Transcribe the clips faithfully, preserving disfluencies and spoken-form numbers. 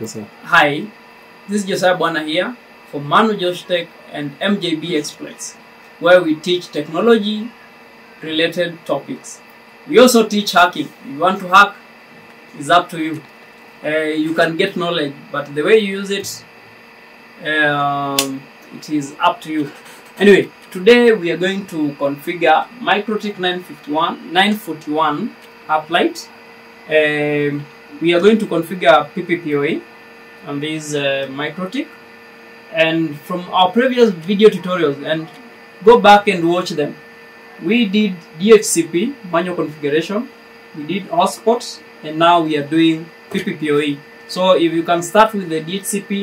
Yes, hi, this is Josiah Bana here for Manu Josh Tech and M J B Exploits, where we teach technology related topics. We also teach hacking. If you want to hack, it's up to you. Uh, you can get knowledge, but the way you use it, um, it is up to you. Anyway, today we are going to configure MikroTik nine fifty-one, nine forty-one app light. Um, We are going to configure P P P O E on this uh, MikroTik, and from our previous video tutorials, and go back and watch them. We did D H C P manual configuration, we did hotspots, and now we are doing P P P O E. So if you can start with the D H C P,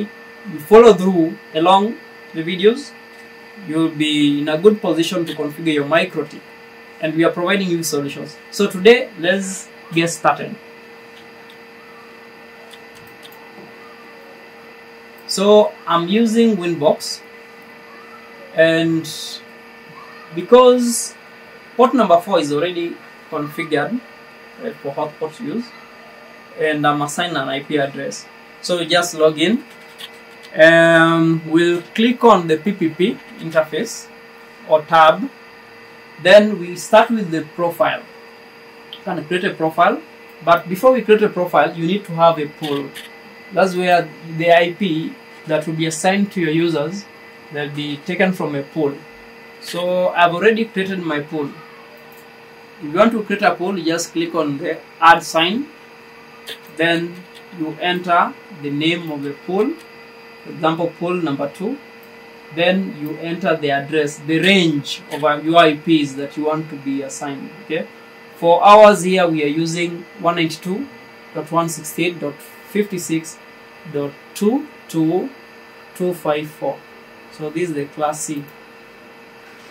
you follow through along the videos, you will be in a good position to configure your MikroTik, and we are providing you solutions. So today, let's get started. So I'm using Winbox, and because port number four is already configured uh, for hotspot use, and I'm assigned an I P address, so we just log in. Um, we'll click on the P P P interface or tab, then we start with the profile. You can create a profile, but before we create a profile, you need to have a pool. That's where the I P that will be assigned to your users will be taken from a pool. So I've already created my pool. If you want to create a pool, you just click on the add sign, then you enter the name of the pool, for example pool number two, then you enter the address, the range of your I Ps that you want to be assigned. Okay, for ours here we are using one ninety-two dot one sixty-eight dot fifty-six dot two two two five four. So this is the class C.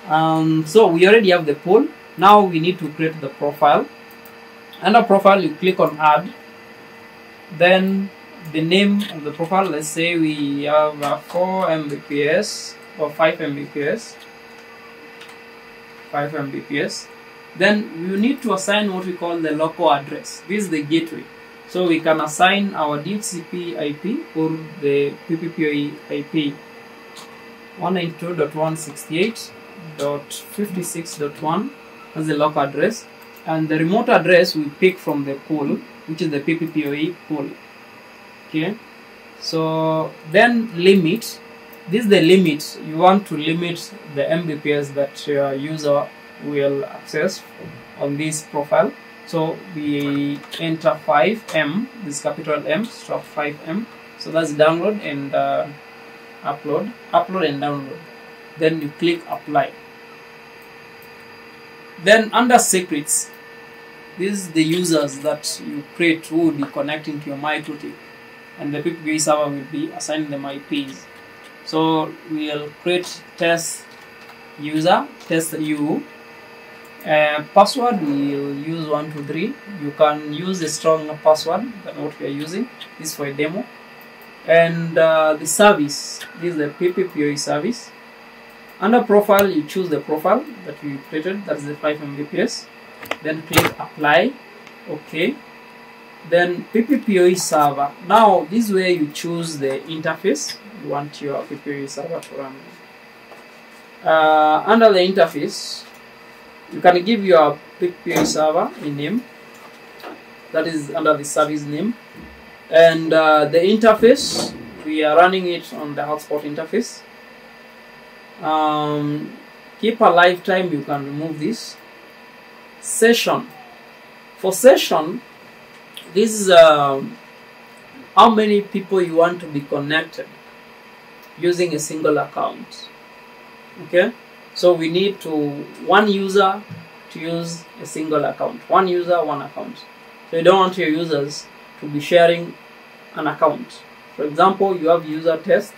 Um, so we already have the pool. Now we need to create the profile. Under profile, you click on add. Then the name of the profile, let's say we have a four M B P S or five M B P S. five M B P S. Then you need to assign what we call the local address. This is the gateway. So we can assign our D H C P I P or the P P P O E I P one ninety-two dot one sixty-eight dot fifty-six dot one as the local address, and the remote address we pick from the pool, which is the P P P O E pool. Okay, so then limit. This is the limit. You want to limit the M B P S that your user will access on this profile. So we enter five M, this capital M, stroke five M. So that's download and uh, upload, upload and download. Then you click apply. Then under secrets, this is the users that you create who will be connecting to your MikroTik, and the P P P O E server will be assigning them I Ps. So we'll create test user, test you. Uh, password, we'll use one two three. You can use a strong password than what we are using. This is for a demo. And uh, the service, this is the P P P O E service. Under profile, you choose the profile that we created, that's the five M B P S. Then click apply. Okay. Then P P P O E server. Now, this is where you choose the interface you want your P P P O E server to run. Uh, under the interface, you can give your P P P O E server a name that is under the service name, and uh, the interface we are running it on the hotspot interface. Um, keep a lifetime, you can remove this. Session, for session, this is uh, how many people you want to be connected using a single account. Okay. So we need to one user to use a single account. One user, one account. So you don't want your users to be sharing an account. For example, you have user test,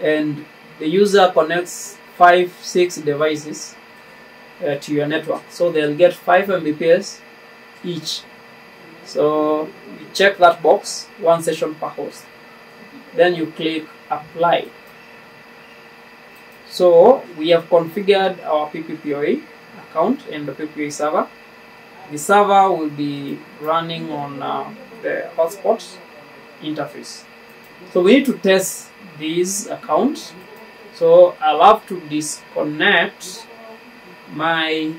and the user connects five, six devices uh, to your network. So they'll get five M B P S each. So you check that box, one session per host. Then you click apply. So we have configured our P P P O E account and the P P P O E server. The server will be running on uh, the hotspots interface. So we need to test these accounts. So I'll have to disconnect my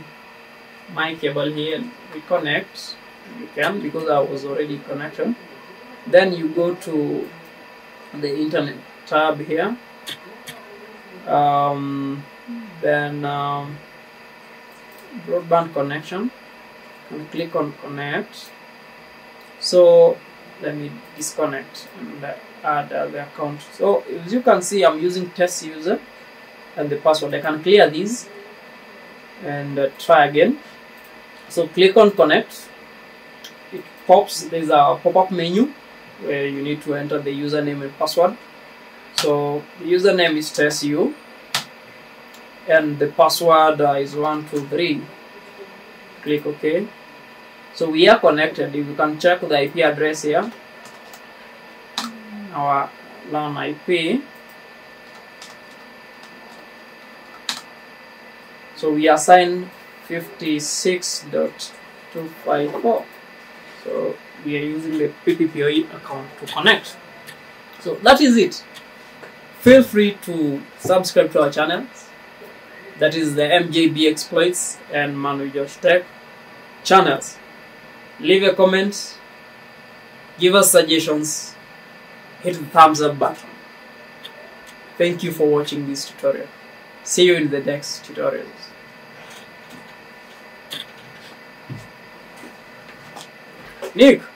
my cable here, reconnect. You can, because I was already connected. Then you go to the internet tab here. Um, then um, broadband connection, and click on connect. So let me disconnect and add uh, the account. So as you can see, I'm using test user and the password. I can clear these and uh, try again. So click on connect. It pops. There's a pop-up menu where you need to enter the username and password. So the username is test u and the password uh, is one two three. Click OK. So we are connected. If you can check the I P address here, our LAN I P. So we assign fifty-six dot two fifty-four. So we are using the P P P o E account to connect. So that is it. Feel free to subscribe to our channel. That is the M J B Exploits and Manu Josh Tech channels. Leave a comment, give us suggestions, hit the thumbs up button. Thank you for watching this tutorial. See you in the next tutorials. Nick!